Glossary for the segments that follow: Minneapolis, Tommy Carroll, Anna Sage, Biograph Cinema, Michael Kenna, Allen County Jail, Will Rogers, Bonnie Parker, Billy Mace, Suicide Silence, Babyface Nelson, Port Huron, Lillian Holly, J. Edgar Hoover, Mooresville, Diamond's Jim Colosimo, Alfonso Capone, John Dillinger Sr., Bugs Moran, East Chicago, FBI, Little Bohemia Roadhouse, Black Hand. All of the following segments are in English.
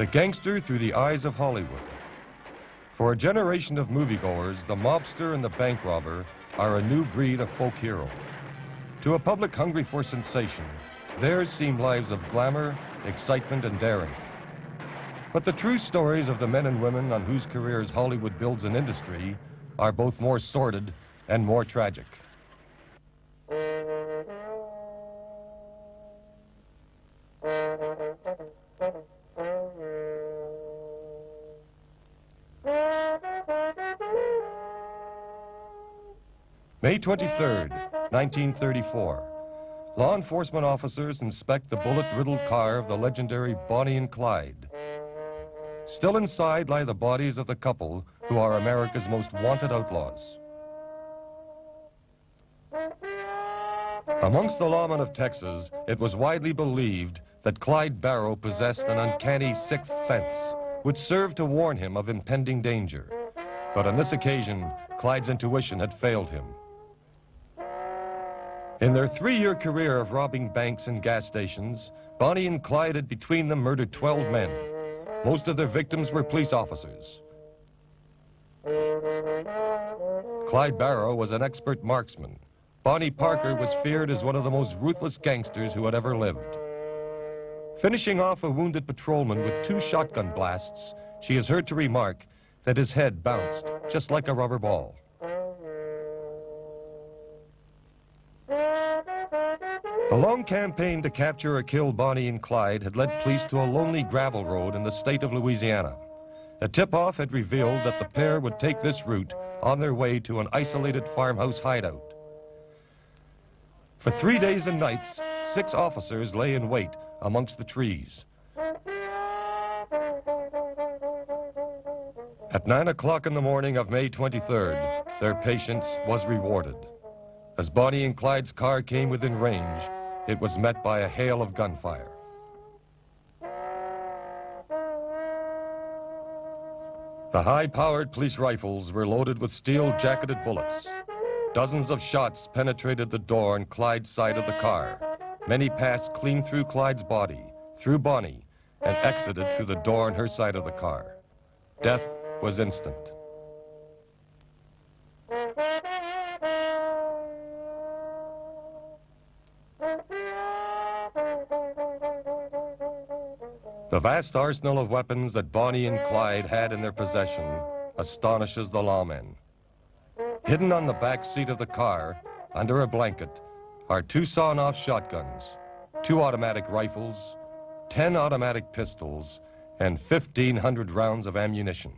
The Gangster Through the Eyes of Hollywood. For a generation of moviegoers, the mobster and the bank robber are a new breed of folk hero. To a public hungry for sensation, theirs seem lives of glamour, excitement, and daring. But the true stories of the men and women on whose careers Hollywood builds an industry are both more sordid and more tragic. May 23rd, 1934. Law enforcement officers inspect the bullet-riddled car of the legendary Bonnie and Clyde. Still inside lie the bodies of the couple who are America's most wanted outlaws. Amongst the lawmen of Texas, it was widely believed that Clyde Barrow possessed an uncanny sixth sense, which served to warn him of impending danger. But on this occasion, Clyde's intuition had failed him. In their three-year career of robbing banks and gas stations, Bonnie and Clyde had between them murdered 12 men. Most of their victims were police officers. Clyde Barrow was an expert marksman. Bonnie Parker was feared as one of the most ruthless gangsters who had ever lived. Finishing off a wounded patrolman with 2 shotgun blasts, she is heard to remark that his head bounced just like a rubber ball. The long campaign to capture or kill Bonnie and Clyde had led police to a lonely gravel road in the state of Louisiana. A tip-off had revealed that the pair would take this route on their way to an isolated farmhouse hideout. For 3 days and nights, 6 officers lay in wait amongst the trees. At 9 o'clock in the morning of May 23rd, their patience was rewarded. As Bonnie and Clyde's car came within range, it was met by a hail of gunfire. The high-powered police rifles were loaded with steel-jacketed bullets. Dozens of shots penetrated the door on Clyde's side of the car. Many passed clean through Clyde's body, through Bonnie, and exited through the door on her side of the car. Death was instant. The vast arsenal of weapons that Bonnie and Clyde had in their possession astonishes the lawmen. Hidden on the back seat of the car, under a blanket, are 2 sawn-off shotguns, 2 automatic rifles, 10 automatic pistols, and 1,500 rounds of ammunition.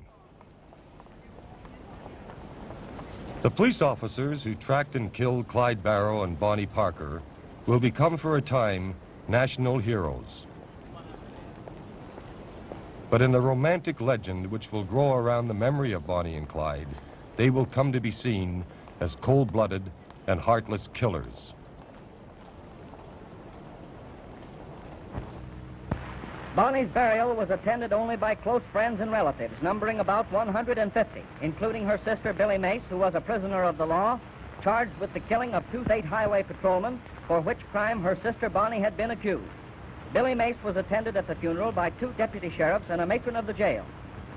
The police officers who tracked and killed Clyde Barrow and Bonnie Parker will become for a time national heroes. But in the romantic legend which will grow around the memory of Bonnie and Clyde, they will come to be seen as cold-blooded and heartless killers. Bonnie's burial was attended only by close friends and relatives, numbering about 150, including her sister, Billy Mace, who was a prisoner of the law, charged with the killing of two state highway patrolmen, for which crime her sister Bonnie had been accused. Billy Mace was attended at the funeral by 2 deputy sheriffs and a matron of the jail.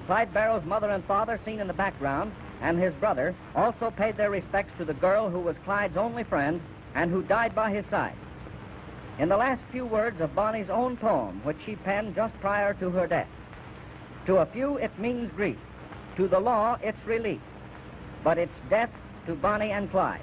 Clyde Barrow's mother and father, seen in the background, and his brother, also paid their respects to the girl who was Clyde's only friend and who died by his side. In the last few words of Bonnie's own poem, which she penned just prior to her death, to a few it means grief, to the law it's relief, but it's death to Bonnie and Clyde.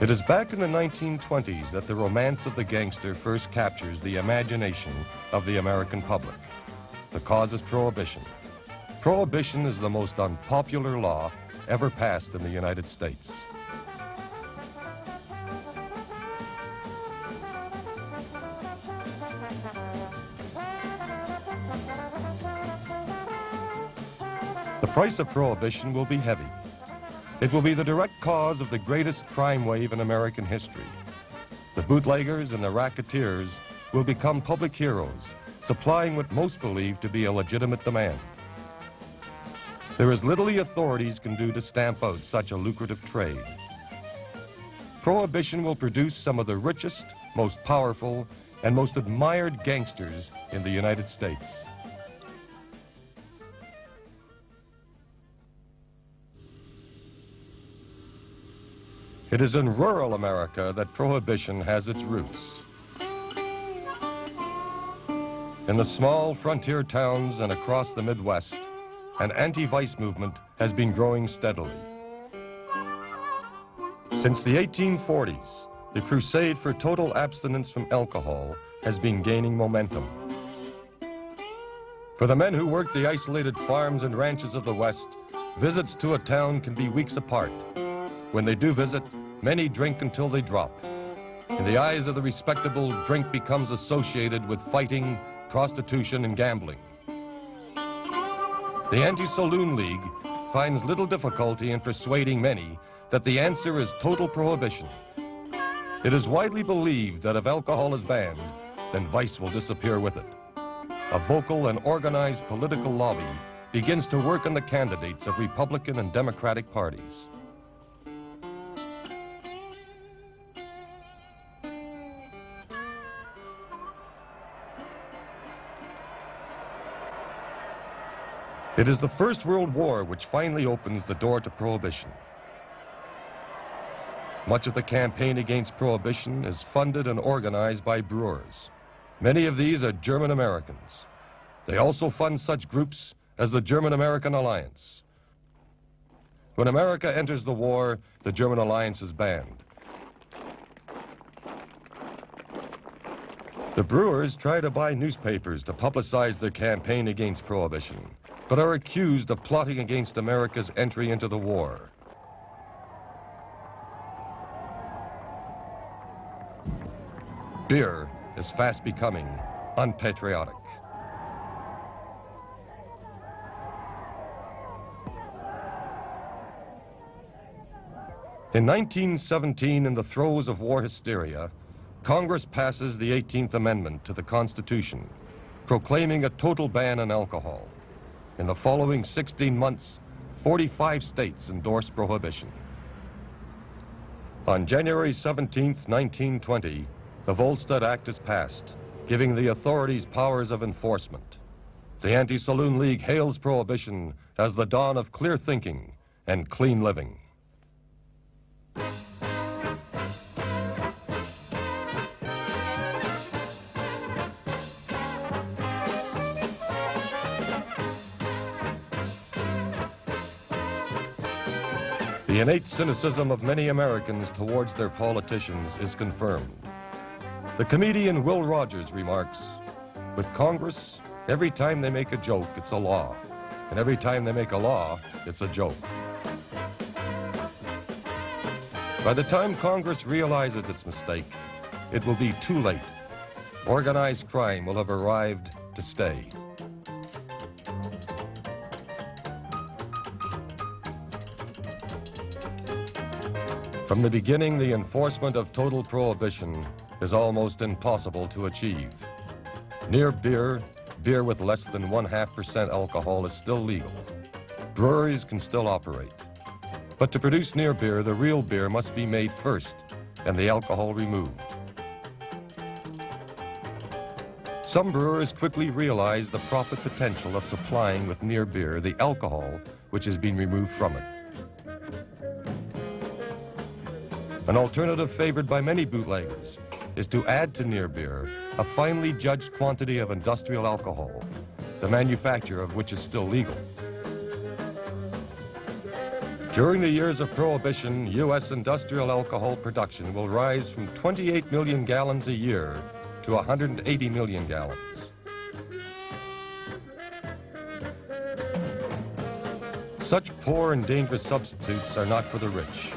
It is back in the 1920s that the romance of the gangster first captures the imagination of the American public. The cause is prohibition. Prohibition is the most unpopular law ever passed in the United States. The price of prohibition will be heavy. It will be the direct cause of the greatest crime wave in American history. The bootleggers and the racketeers will become public heroes, supplying what most believe to be a legitimate demand. There is little the authorities can do to stamp out such a lucrative trade. Prohibition will produce some of the richest, most powerful, and most admired gangsters in the United States. It is in rural America that Prohibition has its roots. In the small frontier towns and across the Midwest, an anti-vice movement has been growing steadily. Since the 1840s, the crusade for total abstinence from alcohol has been gaining momentum. For the men who work the isolated farms and ranches of the West, visits to a town can be weeks apart. When they do visit, many drink until they drop. In the eyes of the respectable, drink becomes associated with fighting, prostitution, and gambling. The Anti-Saloon League finds little difficulty in persuading many that the answer is total prohibition. It is widely believed that if alcohol is banned, then vice will disappear with it. A vocal and organized political lobby begins to work on the candidates of Republican and Democratic parties. It is the First World War which finally opens the door to Prohibition. Much of the campaign against Prohibition is funded and organized by brewers. Many of these are German Americans. They also fund such groups as the German-American Alliance. When America enters the war, the German Alliance is banned. The brewers try to buy newspapers to publicize their campaign against Prohibition, but are accused of plotting against America's entry into the war. Beer is fast becoming unpatriotic. In 1917, in the throes of war hysteria, Congress passes the 18th Amendment to the Constitution, proclaiming a total ban on alcohol. In the following 16 months, 45 states endorsed prohibition. On January 17, 1920, the Volstead Act is passed, giving the authorities powers of enforcement. The Anti-Saloon League hails prohibition as the dawn of clear thinking and clean living. The innate cynicism of many Americans towards their politicians is confirmed. The comedian Will Rogers remarks, "With Congress, every time they make a joke, it's a law. And every time they make a law, it's a joke." By the time Congress realizes its mistake, it will be too late. Organized crime will have arrived to stay. From the beginning, the enforcement of total prohibition is almost impossible to achieve. Near beer, beer with less than 0.5% alcohol is still legal. Breweries can still operate. But to produce near beer, the real beer must be made first and the alcohol removed. Some brewers quickly realize the profit potential of supplying with near beer the alcohol which has been removed from it. An alternative favored by many bootleggers is to add to near beer a finely judged quantity of industrial alcohol, the manufacture of which is still legal. During the years of Prohibition, U.S. industrial alcohol production will rise from 28 million gallons a year to 180 million gallons. Such poor and dangerous substitutes are not for the rich.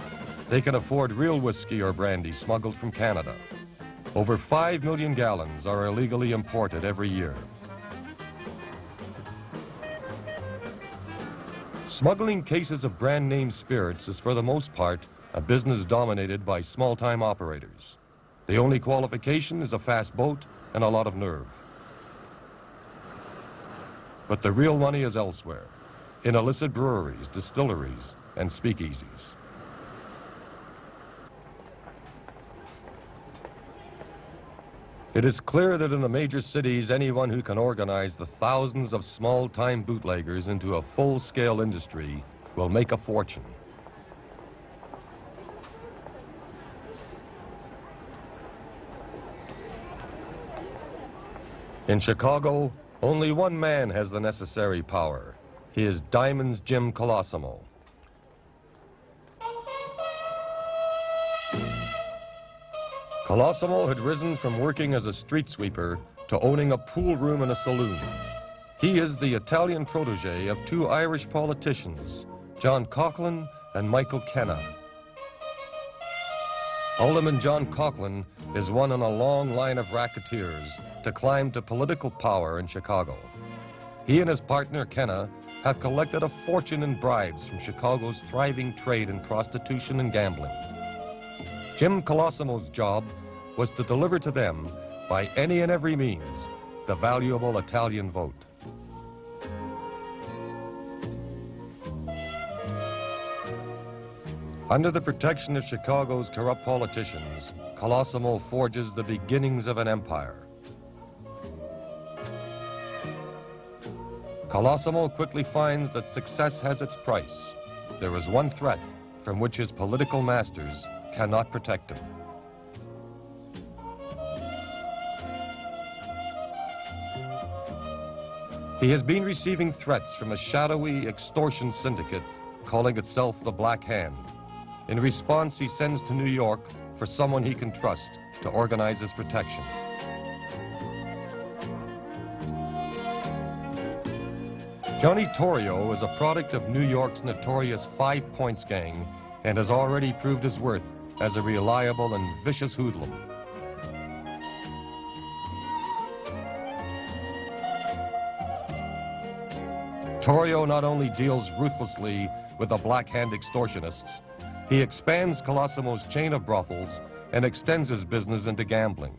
They can afford real whiskey or brandy smuggled from Canada. Over 5 million gallons are illegally imported every year. Smuggling cases of brand name spirits is for the most part a business dominated by small-time operators. The only qualification is a fast boat and a lot of nerve. But the real money is elsewhere, in illicit breweries, distilleries, and speakeasies. It is clear that in the major cities, anyone who can organize the thousands of small-time bootleggers into a full-scale industry will make a fortune. In Chicago, only one man has the necessary power. He is Diamond's Jim Colosimo. Colosimo had risen from working as a street sweeper to owning a pool room and a saloon. He is the Italian protege of two Irish politicians, John Coughlin and Michael Kenna. Alderman John Coughlin is one in a long line of racketeers to climb to political power in Chicago. He and his partner, Kenna, have collected a fortune in bribes from Chicago's thriving trade in prostitution and gambling. Jim Colosimo's job was to deliver to them, by any and every means, the valuable Italian vote. Under the protection of Chicago's corrupt politicians, Colosimo forges the beginnings of an empire. Colosimo quickly finds that success has its price. There is one threat from which his political masters cannot protect him. He has been receiving threats from a shadowy extortion syndicate calling itself the Black Hand. In response, he sends to New York for someone he can trust to organize his protection. Johnny Torrio is a product of New York's notorious Five Points gang and has already proved his worth as a reliable and vicious hoodlum. Torrio not only deals ruthlessly with the Black Hand extortionists, he expands Colosimo's chain of brothels and extends his business into gambling.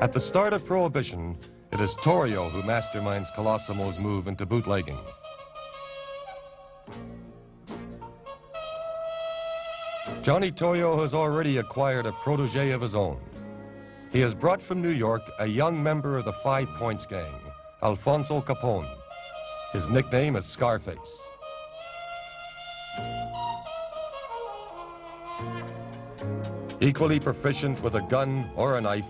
At the start of Prohibition, it is Torrio who masterminds Colosimo's move into bootlegging. Johnny Torrio has already acquired a protege of his own. He has brought from New York a young member of the Five Points gang, Alfonso Capone. His nickname is Scarface. Equally proficient with a gun or a knife,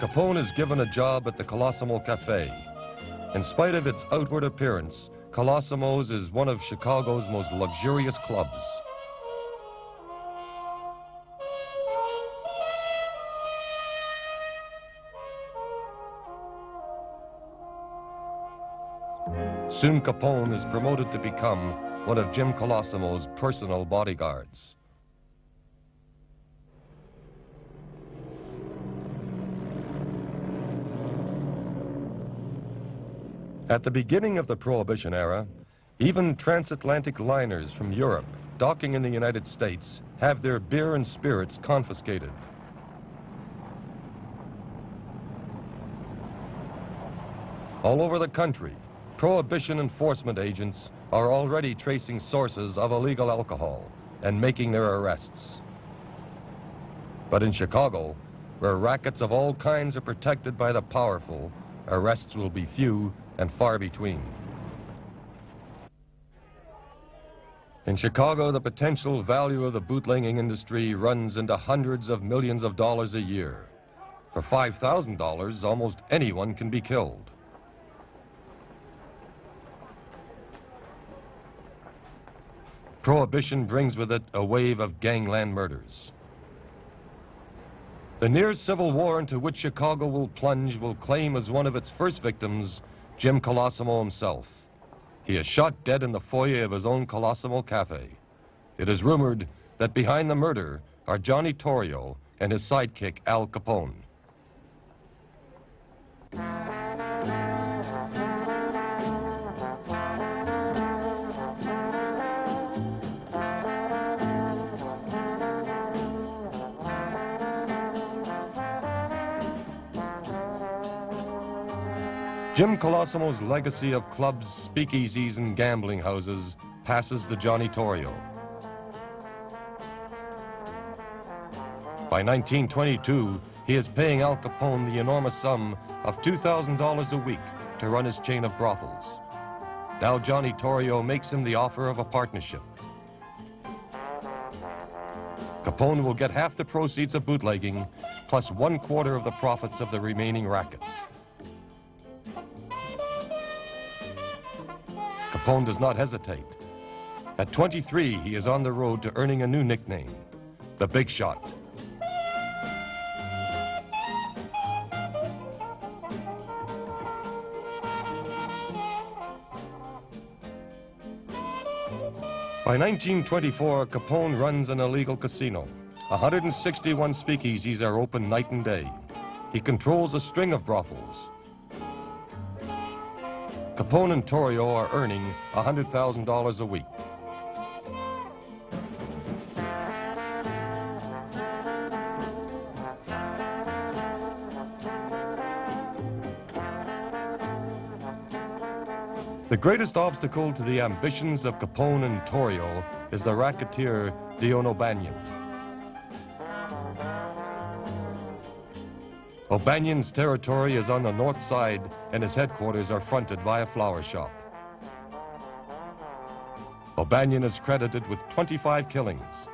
Capone is given a job at the Colosimo Cafe. In spite of its outward appearance, Colosimo's is one of Chicago's most luxurious clubs. Soon Capone is promoted to become one of Jim Colosimo's personal bodyguards. At the beginning of the Prohibition era, even transatlantic liners from Europe docking in the United States have their beer and spirits confiscated. All over the country, Prohibition enforcement agents are already tracing sources of illegal alcohol and making their arrests. But in Chicago, where rackets of all kinds are protected by the powerful, arrests will be few and far between. In Chicago, the potential value of the bootlegging industry runs into hundreds of millions of dollars a year. For $5,000, almost anyone can be killed. Prohibition brings with it a wave of gangland murders. The near civil war into which Chicago will plunge will claim as one of its first victims Jim Colosimo himself. He is shot dead in the foyer of his own Colosimo Cafe. It is rumored that behind the murder are Johnny Torrio and his sidekick Al Capone. Jim Colosimo's legacy of clubs, speakeasies, and gambling houses passes to Johnny Torrio. By 1922, he is paying Al Capone the enormous sum of $2,000 a week to run his chain of brothels. Now Johnny Torrio makes him the offer of a partnership. Capone will get half the proceeds of bootlegging, plus 1/4 of the profits of the remaining rackets. Capone does not hesitate. At 23, he is on the road to earning a new nickname, the Big Shot. By 1924, Capone runs an illegal casino. 161 speakeasies are open night and day. He controls a string of brothels. Capone and Torrio are earning $100,000 a week. The greatest obstacle to the ambitions of Capone and Torrio is the racketeer Dion O'Banion. O'Banion's territory is on the north side, and his headquarters are fronted by a flower shop. O'Banion is credited with 25 killings.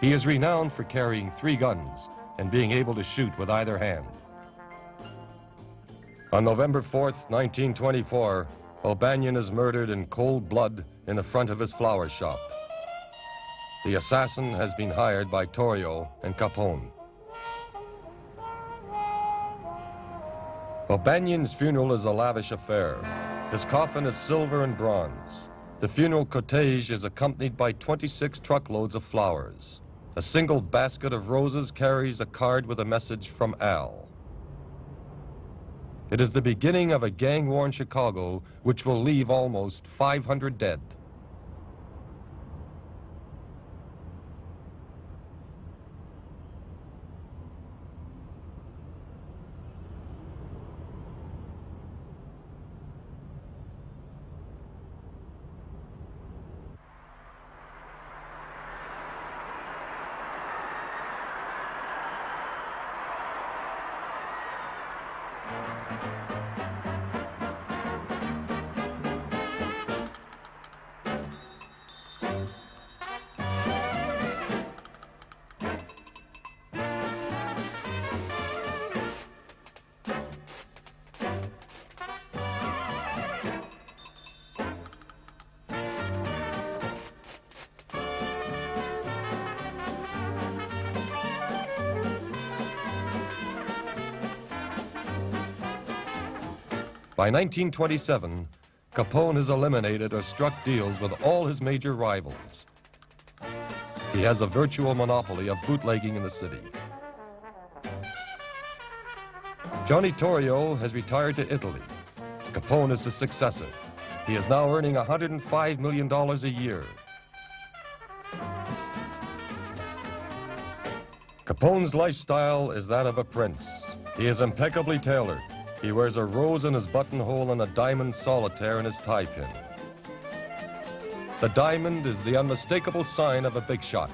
He is renowned for carrying 3 guns and being able to shoot with either hand. On November 4th, 1924, O'Banion is murdered in cold blood in the front of his flower shop. The assassin has been hired by Torrio and Capone. O'Banion's funeral is a lavish affair. His coffin is silver and bronze. The funeral cortege is accompanied by 26 truckloads of flowers. A single basket of roses carries a card with a message from Al. It is the beginning of a gang-worn Chicago which will leave almost 500 dead. By 1927, Capone has eliminated or struck deals with all his major rivals. He has a virtual monopoly of bootlegging in the city. Johnny Torrio has retired to Italy. Capone is his successor. He is now earning $105 million a year. Capone's lifestyle is that of a prince. He is impeccably tailored. He wears a rose in his buttonhole and a diamond solitaire in his tie pin. The diamond is the unmistakable sign of a big shot.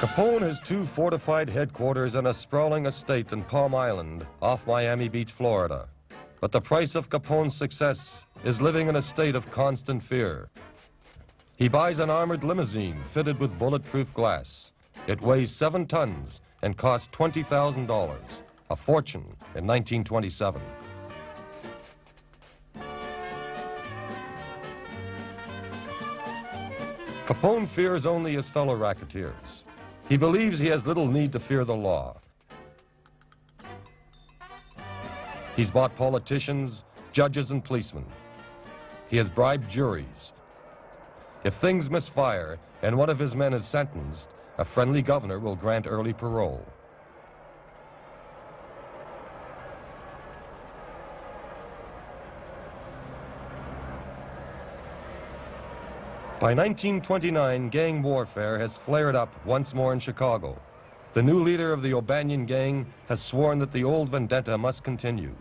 Capone has 2 fortified headquarters and a sprawling estate in Palm Island off Miami Beach, Florida. But the price of Capone's success is living in a state of constant fear. He buys an armored limousine fitted with bulletproof glass. It weighs 7 tons and costs $20,000, a fortune in 1927. Capone fears only his fellow racketeers. He believes he has little need to fear the law. He's bought politicians, judges, and policemen. He has bribed juries. If things misfire and one of his men is sentenced, a friendly governor will grant early parole. By 1929, gang warfare has flared up once more in Chicago. The new leader of the O'Banion gang has sworn that the old vendetta must continue.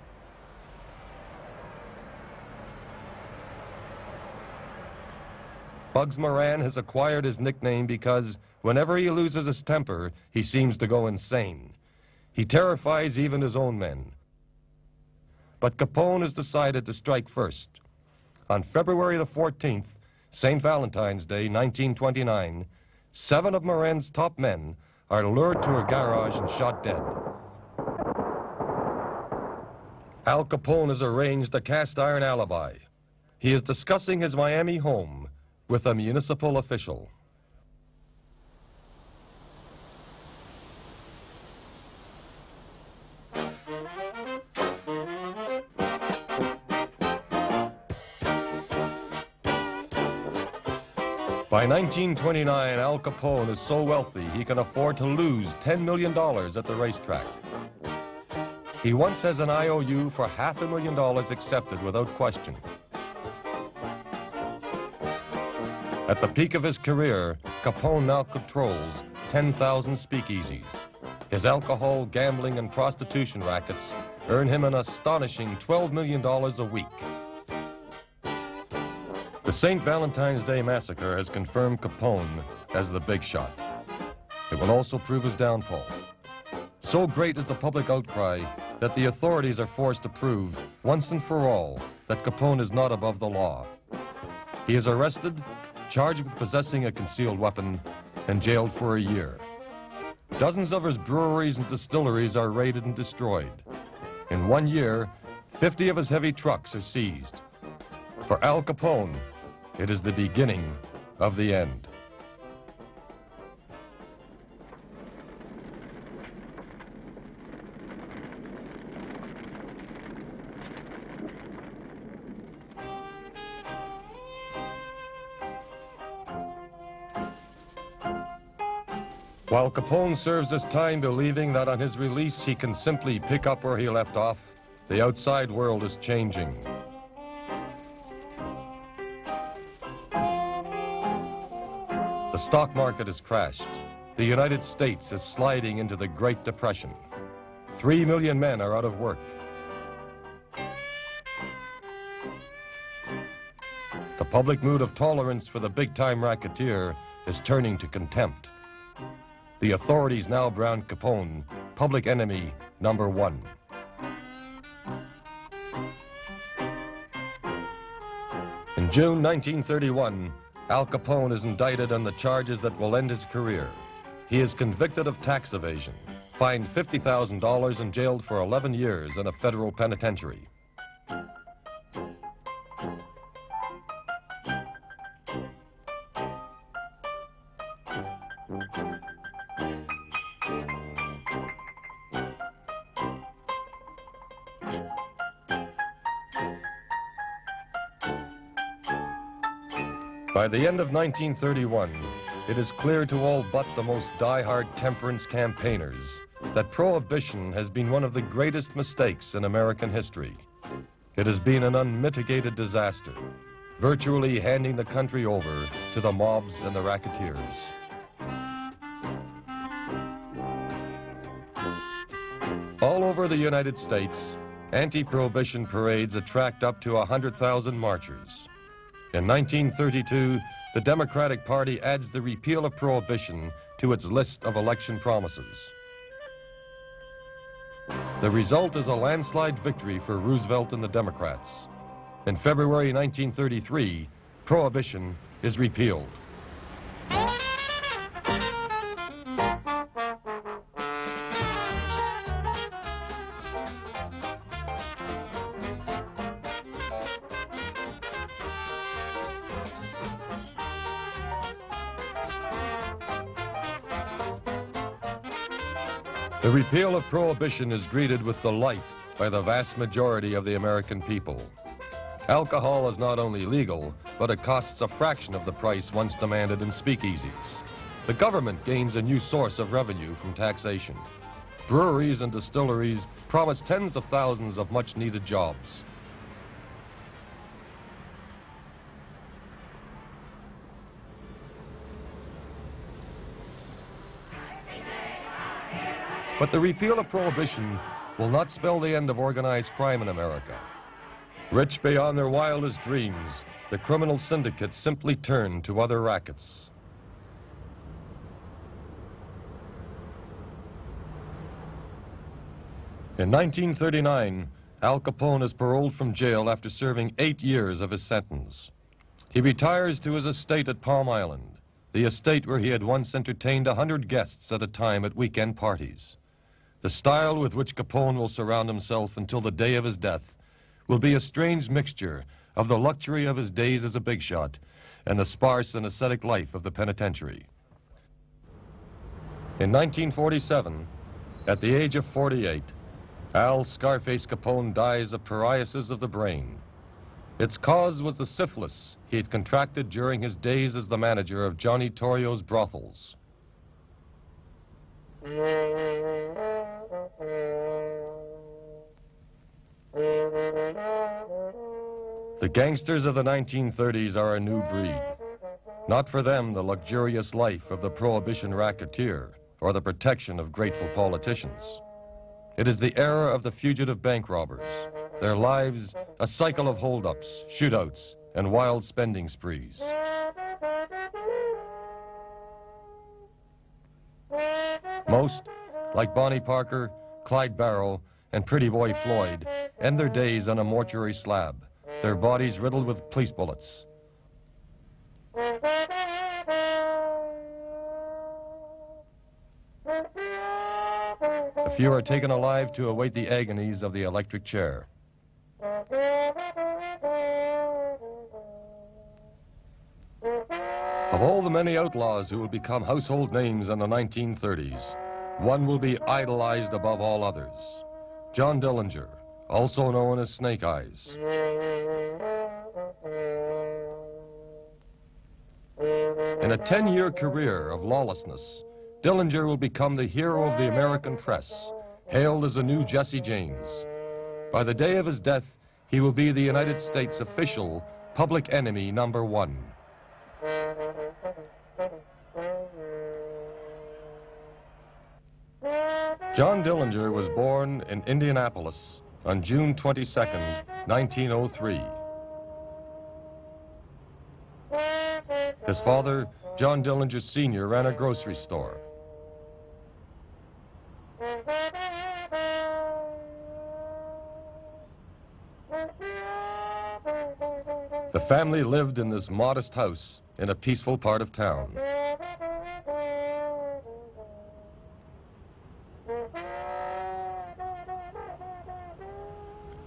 Bugs Moran has acquired his nickname because whenever he loses his temper, he seems to go insane. He terrifies even his own men. But Capone has decided to strike first. On February the 14th, St. Valentine's Day, 1929, 7 of Moran's top men are lured to a garage and shot dead. Al Capone has arranged a cast-iron alibi. He is discussing his Miami home with a municipal official. By 1929, Al Capone is so wealthy he can afford to lose $10 million at the racetrack. He once has an IOU for $500,000 accepted without question. At the peak of his career, Capone now controls 10,000 speakeasies. His alcohol, gambling, and prostitution rackets earn him an astonishing $12 million a week. The St. Valentine's Day Massacre has confirmed Capone as the big shot. It will also prove his downfall. So great is the public outcry that the authorities are forced to prove, once and for all, that Capone is not above the law. He is arrested, charged with possessing a concealed weapon, and jailed for a year. Dozens of his breweries and distilleries are raided and destroyed. In 1 year, 50 of his heavy trucks are seized. For Al Capone, it is the beginning of the end. While Capone serves his time believing that on his release he can simply pick up where he left off, the outside world is changing. The stock market has crashed. The United States is sliding into the Great Depression. 3 million men are out of work. The public mood of tolerance for the big-time racketeer is turning to contempt. The authorities now brand Capone public enemy #1. In June 1931, Al Capone is indicted on the charges that will end his career. He is convicted of tax evasion, fined $50,000 and jailed for 11 years in a federal penitentiary. By the end of 1931, it is clear to all but the most die-hard temperance campaigners that prohibition has been one of the greatest mistakes in American history. It has been an unmitigated disaster, virtually handing the country over to the mobs and the racketeers. All over the United States, anti-prohibition parades attract up to 100,000 marchers. In 1932, the Democratic Party adds the repeal of prohibition to its list of election promises. The result is a landslide victory for Roosevelt and the Democrats. In February 1933, prohibition is repealed. The repeal of prohibition is greeted with delight by the vast majority of the American people. Alcohol is not only legal, but it costs a fraction of the price once demanded in speakeasies. The government gains a new source of revenue from taxation. Breweries and distilleries promise tens of thousands of much-needed jobs. But the repeal of Prohibition will not spell the end of organized crime in America. Rich beyond their wildest dreams, the criminal syndicates simply turned to other rackets. In 1939, Al Capone is paroled from jail after serving 8 years of his sentence. He retires to his estate at Palm Island, the estate where he had once entertained 100 guests at a time at weekend parties. The style with which Capone will surround himself until the day of his death will be a strange mixture of the luxury of his days as a big shot and the sparse and ascetic life of the penitentiary. In 1947, at the age of 48, Al Scarface Capone dies of paralysis of the brain. Its cause was the syphilis he had contracted during his days as the manager of Johnny Torrio's brothels. The gangsters of the 1930s are a new breed. Not for them the luxurious life of the Prohibition racketeer or the protection of grateful politicians. It is the era of the fugitive bank robbers, their lives a cycle of holdups, shootouts, and wild spending sprees. Most, like Bonnie Parker, Clyde Barrow, and Pretty Boy Floyd, end their days on a mortuary slab, their bodies riddled with police bullets. A few are taken alive to await the agonies of the electric chair. Of all the many outlaws who will become household names in the 1930s, one will be idolized above all others: John Dillinger, also known as Snake Eyes. In a 10-year career of lawlessness, Dillinger will become the hero of the American press, hailed as a new Jesse James. By the day of his death, he will be the United States official public enemy #1. John Dillinger was born in Indianapolis on June 22, 1903. His father, John Dillinger Sr., ran a grocery store. The family lived in this modest house in a peaceful part of town.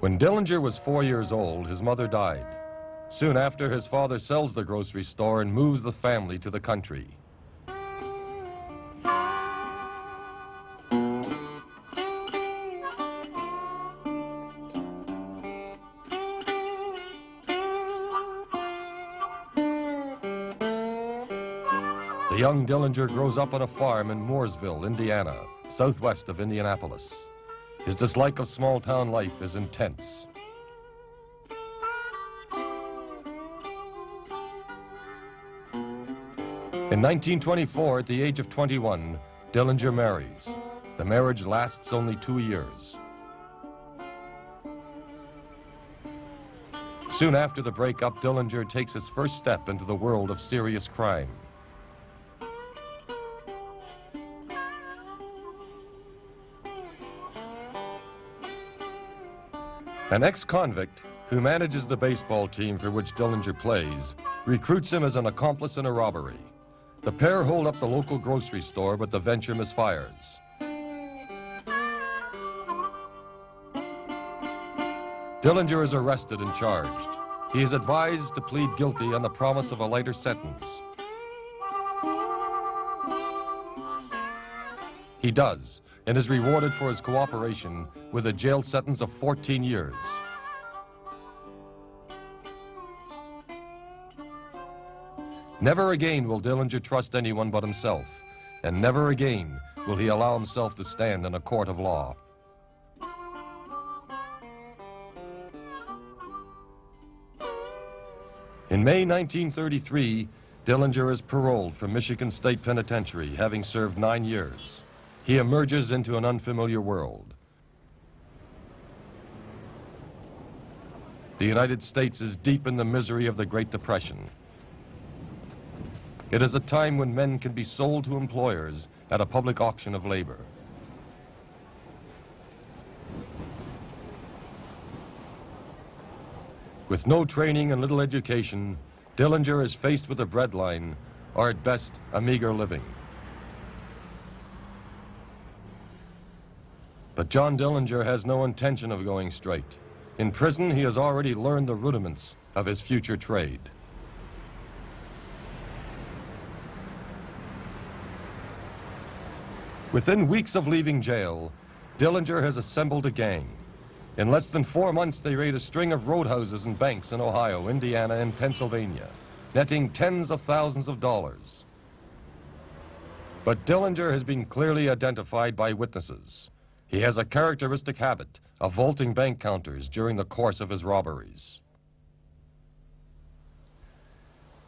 When Dillinger was 4 years old, his mother died. Soon after, his father sells the grocery store and moves the family to the country. The young Dillinger grows up on a farm in Mooresville, Indiana, southwest of Indianapolis. His dislike of small-town life is intense. In 1924, at the age of 21, Dillinger marries. The marriage lasts only 2 years. Soon after the breakup, Dillinger takes his first step into the world of serious crime. An ex-convict who manages the baseball team for which Dillinger plays recruits him as an accomplice in a robbery. The pair hold up the local grocery store, but the venture misfires. Dillinger is arrested and charged. He is advised to plead guilty on the promise of a lighter sentence. He does, and is rewarded for his cooperation with a jail sentence of 14 years. Never again will Dillinger trust anyone but himself, and never again will he allow himself to stand in a court of law. In May 1933, Dillinger is paroled from Michigan State Penitentiary, having served 9 years. he emerges into an unfamiliar world. The United States is deep in the misery of the Great Depression. It is a time when men can be sold to employers at a public auction of labor. With no training and little education, Dillinger is faced with a breadline, or at best, a meager living. But John Dillinger has no intention of going straight. In prison, he has already learned the rudiments of his future trade. Within weeks of leaving jail, Dillinger has assembled a gang. In less than 4 months, they raid a string of roadhouses and banks in Ohio, Indiana, and Pennsylvania, netting tens of thousands of dollars. But Dillinger has been clearly identified by witnesses. He has a characteristic habit of vaulting bank counters during the course of his robberies.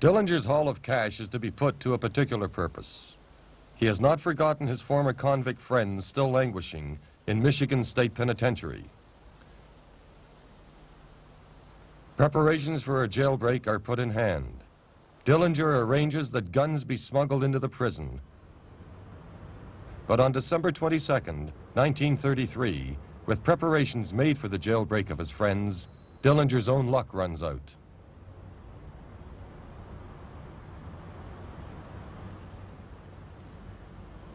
Dillinger's haul of cash is to be put to a particular purpose. He has not forgotten his former convict friends still languishing in Michigan State Penitentiary. Preparations for a jailbreak are put in hand. Dillinger arranges that guns be smuggled into the prison. But on December 22nd, 1933, with preparations made for the jailbreak of his friends, Dillinger's own luck runs out.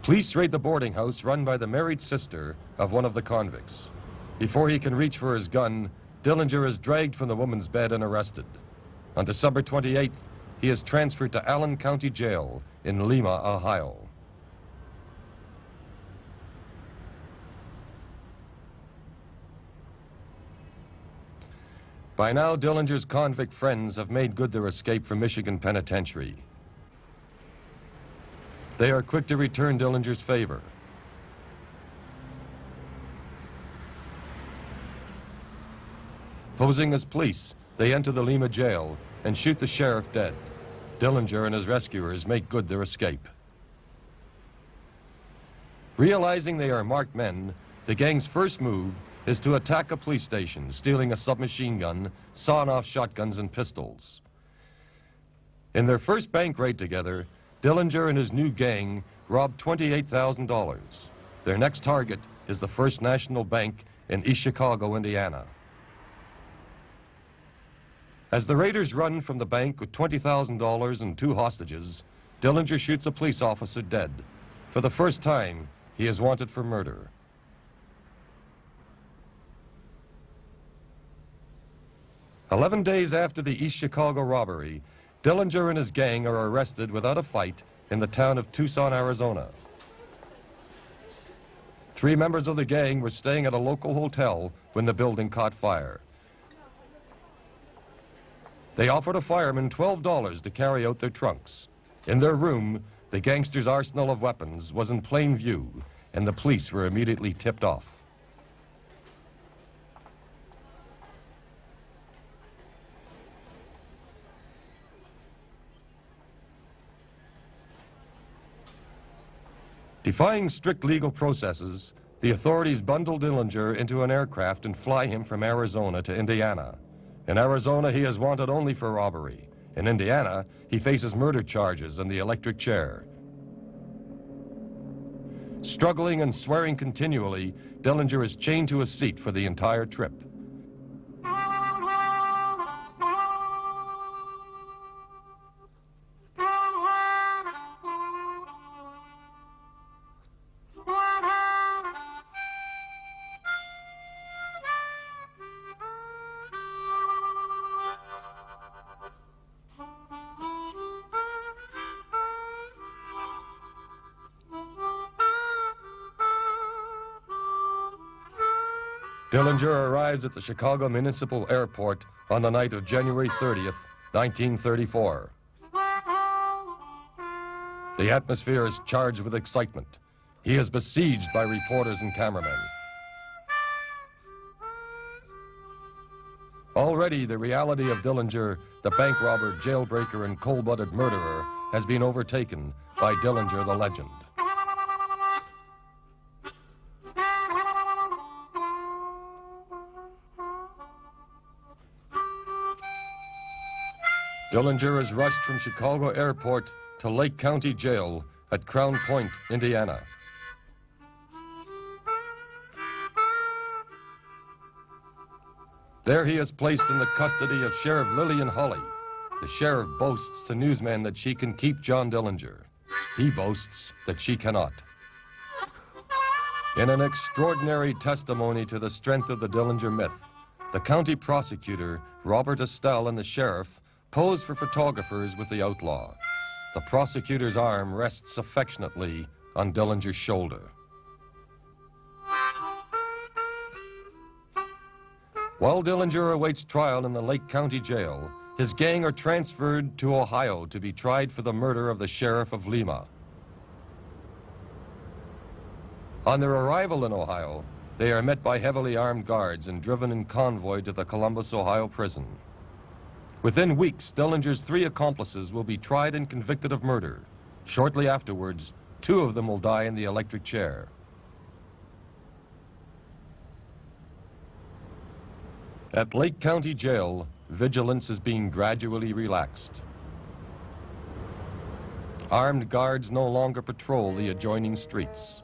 Police raid the boarding house run by the married sister of one of the convicts. Before he can reach for his gun, Dillinger is dragged from the woman's bed and arrested. On December 28th, he is transferred to Allen County Jail in Lima, Ohio. By now, Dillinger's convict friends have made good their escape from Michigan Penitentiary. They are quick to return Dillinger's favor. Posing as police, they enter the Lima jail and shoot the sheriff dead. Dillinger and his rescuers make good their escape. Realizing they are marked men, the gang's first move is to attack a police station, stealing a submachine gun, sawed-off shotguns, and pistols. In their first bank raid together, Dillinger and his new gang robbed $28,000. Their next target is the First National Bank in East Chicago, Indiana. As the raiders run from the bank with $20,000 and 2 hostages, Dillinger shoots a police officer dead. For the first time, he is wanted for murder. Eleven days after the East Chicago robbery, Dillinger and his gang are arrested without a fight in the town of Tucson, Arizona. 3 members of the gang were staying at a local hotel when the building caught fire. They offered a fireman $12 to carry out their trunks. In their room, the gangsters' arsenal of weapons was in plain view, and the police were immediately tipped off. Defying strict legal processes, the authorities bundle Dillinger into an aircraft and fly him from Arizona to Indiana. In Arizona, he is wanted only for robbery. In Indiana, he faces murder charges and the electric chair. Struggling and swearing continually, Dillinger is chained to a seat for the entire trip. Dillinger arrives at the Chicago Municipal Airport on the night of January 30th, 1934. The atmosphere is charged with excitement. He is besieged by reporters and cameramen. Already, the reality of Dillinger, the bank robber, jailbreaker, and cold-blooded murderer, has been overtaken by Dillinger the legend. Dillinger is rushed from Chicago Airport to Lake County Jail at Crown Point, Indiana. There he is placed in the custody of Sheriff Lillian Holly. The sheriff boasts to newsmen that she can keep John Dillinger. He boasts that she cannot. In an extraordinary testimony to the strength of the Dillinger myth, the county prosecutor, Robert Estelle, and the sheriff pose for photographers with the outlaw. The prosecutor's arm rests affectionately on Dillinger's shoulder. While Dillinger awaits trial in the Lake County Jail, his gang are transferred to Ohio to be tried for the murder of the sheriff of Lima. On their arrival in Ohio, they are met by heavily armed guards and driven in convoy to the Columbus, Ohio prison. Within weeks, Dillinger's three accomplices will be tried and convicted of murder. Shortly afterwards, two of them will die in the electric chair. At Lake County Jail, vigilance is being gradually relaxed. Armed guards no longer patrol the adjoining streets.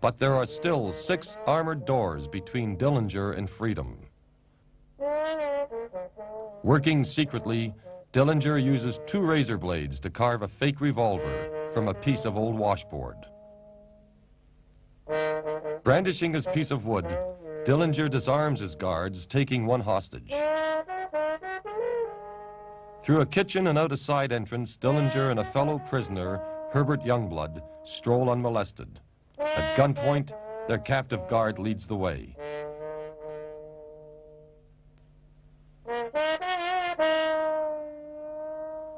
But there are still 6 armored doors between Dillinger and freedom. Working secretly, Dillinger uses 2 razor blades to carve a fake revolver from a piece of old washboard. Brandishing his piece of wood, Dillinger disarms his guards, taking one hostage. Through a kitchen and out a side entrance, Dillinger and a fellow prisoner, Herbert Youngblood, stroll unmolested. At gunpoint, their captive guard leads the way.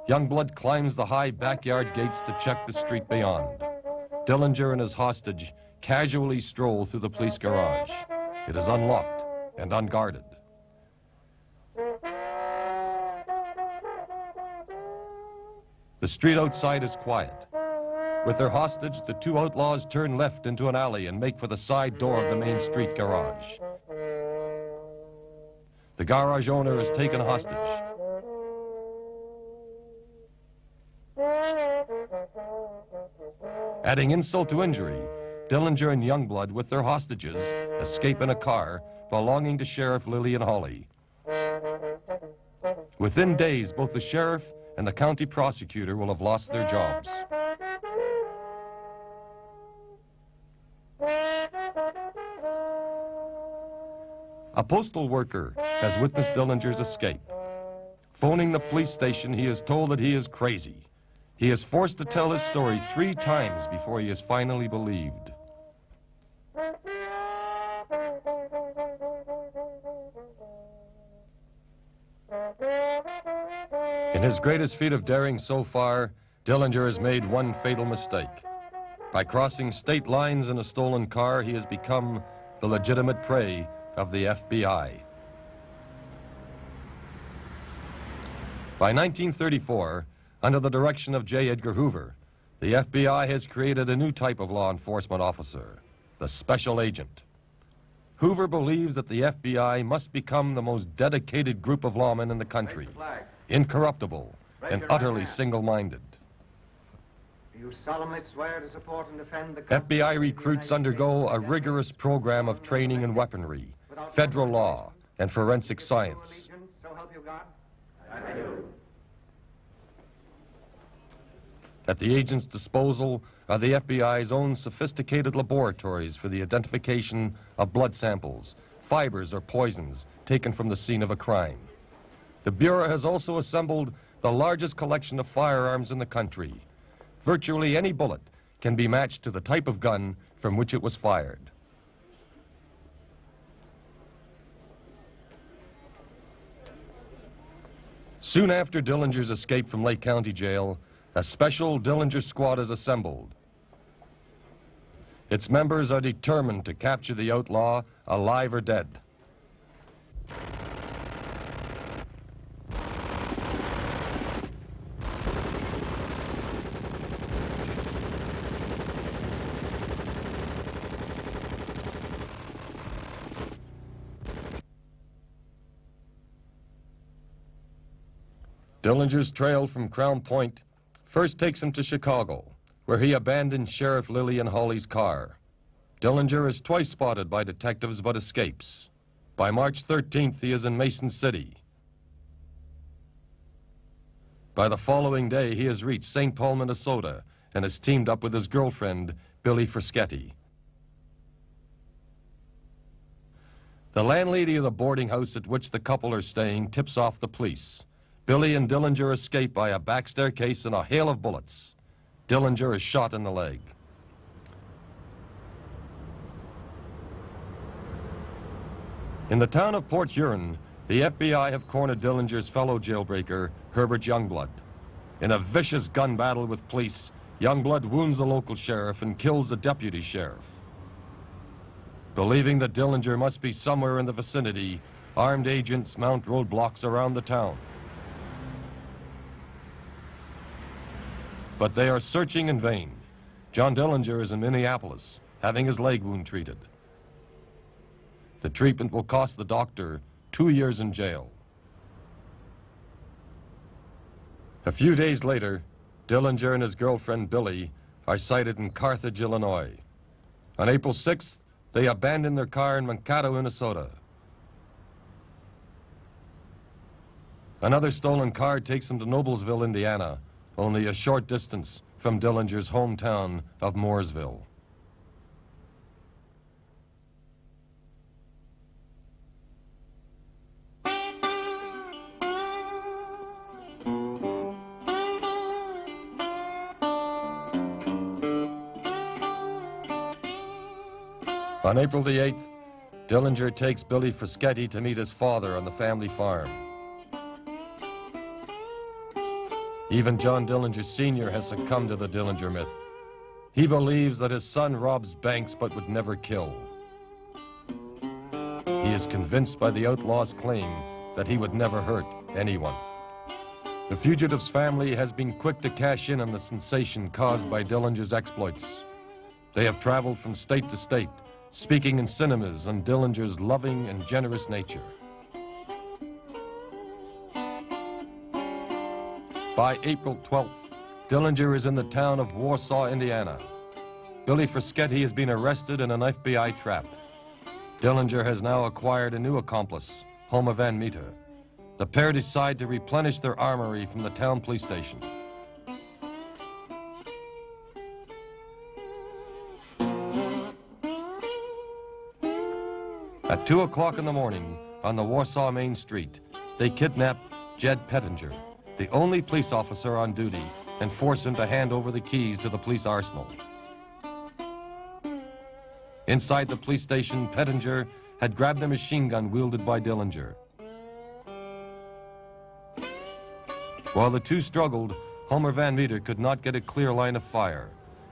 Youngblood climbs the high backyard gates to check the street beyond. Dillinger and his hostage casually stroll through the police garage. It is unlocked and unguarded. The street outside is quiet. With their hostage, the 2 outlaws turn left into an alley and make for the side door of the main street garage. The garage owner is taken hostage. Adding insult to injury, Dillinger and Youngblood, with their hostages, escape in a car belonging to Sheriff Lillian Holly. Within days, both the sheriff and the county prosecutor will have lost their jobs. A postal worker has witnessed Dillinger's escape. Phoning the police station, he is told that he is crazy. He is forced to tell his story 3 times before he is finally believed. In his greatest feat of daring so far, Dillinger has made one fatal mistake. By crossing state lines in a stolen car, he has become the legitimate prey of the FBI. By 1934, under the direction of J. Edgar Hoover, the FBI has created a new type of law enforcement officer, the special agent. Hoover believes that the FBI must become the most dedicated group of lawmen in the country, incorruptible and utterly single-minded. You solemnly swear to support and defend the FBI recruits undergo a rigorous program of training in weaponry, federal law, and forensic science. So help you God? I do. At the agents' disposal are the FBI's own sophisticated laboratories for the identification of blood samples, fibers or poisons taken from the scene of a crime. The Bureau has also assembled the largest collection of firearms in the country. Virtually any bullet can be matched to the type of gun from which it was fired. Soon after Dillinger's escape from Lake County Jail, a special Dillinger squad is assembled. Its members are determined to capture the outlaw, alive or dead. Dillinger's trail from Crown Point first takes him to Chicago, where he abandons Sheriff Lillian Holly's car. Dillinger is twice spotted by detectives but escapes. By March 13th, he is in Mason City. By the following day, he has reached St. Paul, Minnesota, and has teamed up with his girlfriend, Billie Frechette. The landlady of the boarding house at which the couple are staying tips off the police. Billy and Dillinger escape by a back staircase in a hail of bullets. Dillinger is shot in the leg. In the town of Port Huron, the FBI have cornered Dillinger's fellow jailbreaker, Herbert Youngblood. In a vicious gun battle with police, Youngblood wounds the local sheriff and kills the deputy sheriff. Believing that Dillinger must be somewhere in the vicinity, armed agents mount roadblocks around the town. But they are searching in vain. John Dillinger is in Minneapolis, having his leg wound treated. The treatment will cost the doctor 2 years in jail. A few days later, Dillinger and his girlfriend, Billie, are sighted in Carthage, Illinois. On April 6th, they abandon their car in Mankato, Minnesota. Another stolen car takes them to Noblesville, Indiana, only a short distance from Dillinger's hometown of Mooresville. On April the 8th, Dillinger takes Billie Frechette to meet his father on the family farm. Even John Dillinger Sr. has succumbed to the Dillinger myth. He believes that his son robs banks but would never kill. He is convinced by the outlaw's claim that he would never hurt anyone. The fugitive's family has been quick to cash in on the sensation caused by Dillinger's exploits. They have traveled from state to state, speaking in cinemas on Dillinger's loving and generous nature. By April 12th, Dillinger is in the town of Warsaw, Indiana. Billie Frechette has been arrested in an FBI trap. Dillinger has now acquired a new accomplice, Homer Van Meter. The pair decide to replenish their armory from the town police station. At 2 o'clock in the morning, on the Warsaw Main Street, they kidnap Jed Pettinger, the only police officer on duty, and force him to hand over the keys to the police arsenal. Inside the police station, Pettinger had grabbed the machine gun wielded by Dillinger. While the two struggled, Homer Van Meter could not get a clear line of fire.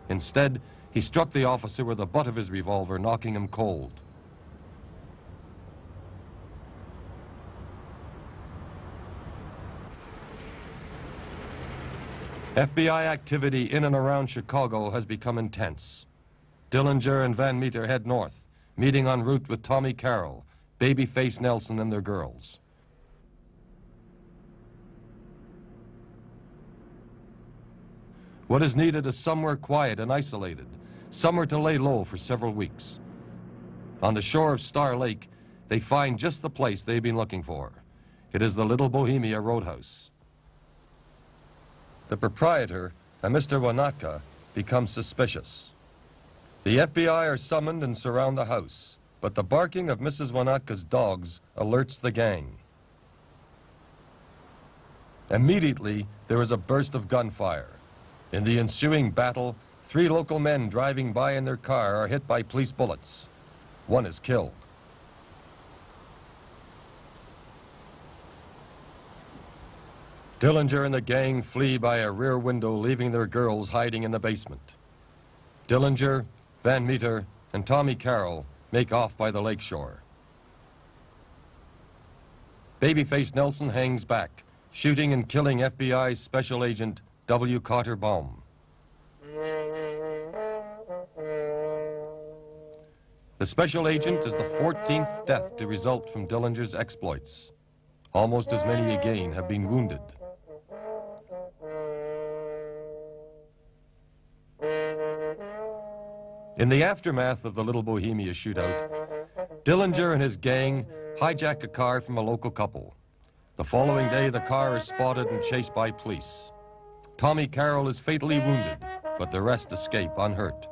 Instead, he struck the officer with the butt of his revolver, knocking him cold. FBI activity in and around Chicago has become intense. Dillinger and Van Meter head north, meeting en route with Tommy Carroll, Babyface Nelson, and their girls. What is needed is somewhere quiet and isolated, somewhere to lay low for several weeks. On the shore of Star Lake, they find just the place they've been looking for. It is the Little Bohemia Roadhouse. The proprietor, a Mr. Wanaka, becomes suspicious. The FBI are summoned and surround the house, but the barking of Mrs. Wanaka's dogs alerts the gang. Immediately, there is a burst of gunfire. In the ensuing battle, 3 local men driving by in their car are hit by police bullets. One is killed. Dillinger and the gang flee by a rear window, leaving their girls hiding in the basement. Dillinger, Van Meter, and Tommy Carroll make off by the lakeshore. Babyface Nelson hangs back, shooting and killing FBI Special Agent W. Carter Baum. The special agent is the 14th death to result from Dillinger's exploits. Almost as many again have been wounded. In the aftermath of the Little Bohemia shootout, Dillinger and his gang hijack a car from a local couple. The following day, the car is spotted and chased by police. Tommy Carroll is fatally wounded, but the rest escape unhurt.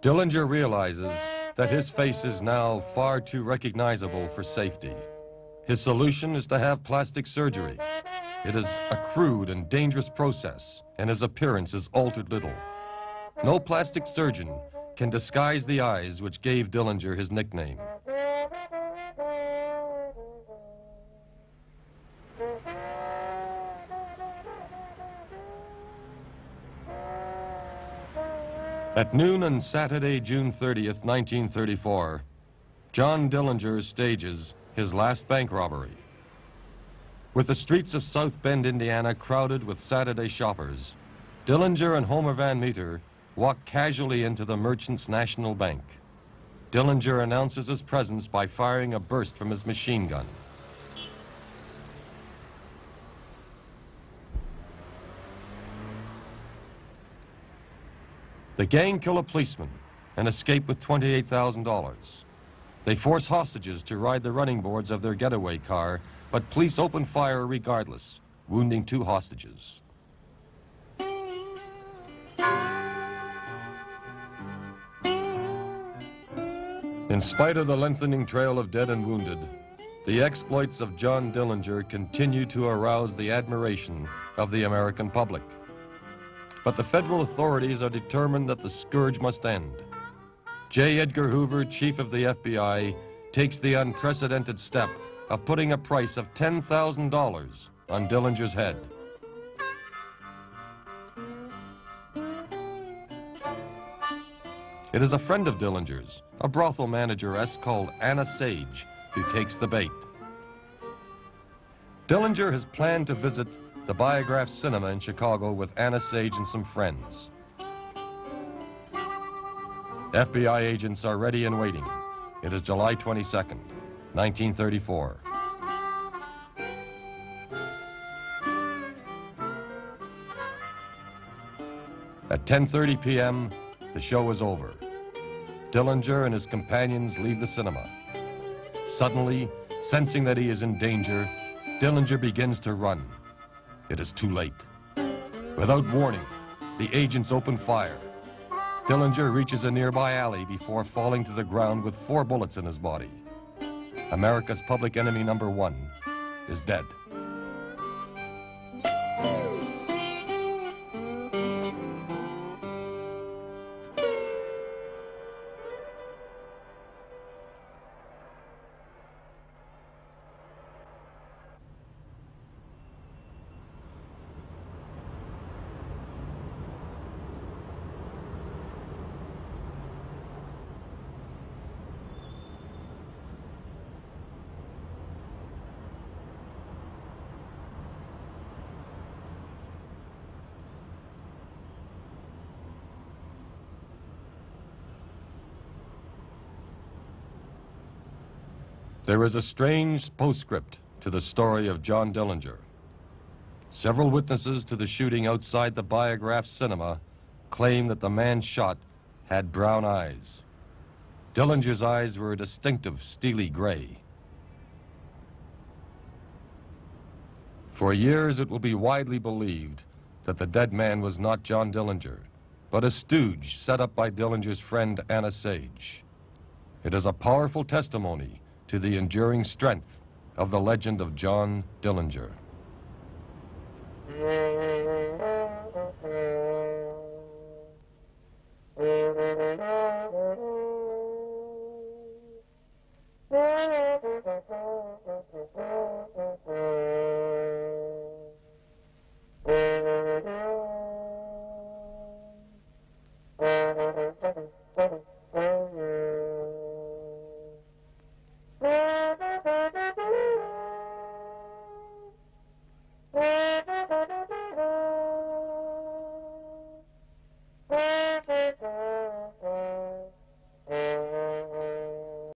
Dillinger realizes that his face is now far too recognizable for safety. His solution is to have plastic surgery. It is a crude and dangerous process, and his appearance is altered little. No plastic surgeon can disguise the eyes which gave Dillinger his nickname. At noon on Saturday, June 30th, 1934, John Dillinger stages his last bank robbery. With the streets of South Bend, Indiana, crowded with Saturday shoppers, Dillinger and Homer Van Meter walk casually into the Merchants National Bank. Dillinger announces his presence by firing a burst from his machine gun. The gang kill a policeman and escape with $28,000. They force hostages to ride the running boards of their getaway car, but police open fire regardless, wounding two hostages. In spite of the lengthening trail of dead and wounded, the exploits of John Dillinger continue to arouse the admiration of the American public. But the federal authorities are determined that the scourge must end. J. Edgar Hoover, chief of the FBI, takes the unprecedented step of putting a price of $10,000 on Dillinger's head. It is a friend of Dillinger's, a brothel manageress called Anna Sage, who takes the bait. Dillinger has planned to visit the Biograph Cinema in Chicago with Anna Sage and some friends. FBI agents are ready and waiting. It is July 22nd, 1934. At 10:30 p.m., the show is over. Dillinger and his companions leave the cinema. Suddenly, sensing that he is in danger, Dillinger begins to run. It is too late. Without warning, the agents open fire. Dillinger reaches a nearby alley before falling to the ground with 4 bullets in his body. America's public enemy number 1 is dead. There is a strange postscript to the story of John Dillinger. Several witnesses to the shooting outside the Biograph Cinema claim that the man shot had brown eyes. Dillinger's eyes were a distinctive steely gray. For years, it will be widely believed that the dead man was not John Dillinger, but a stooge set up by Dillinger's friend Anna Sage. It is a powerful testimony to the enduring strength of the legend of John Dillinger.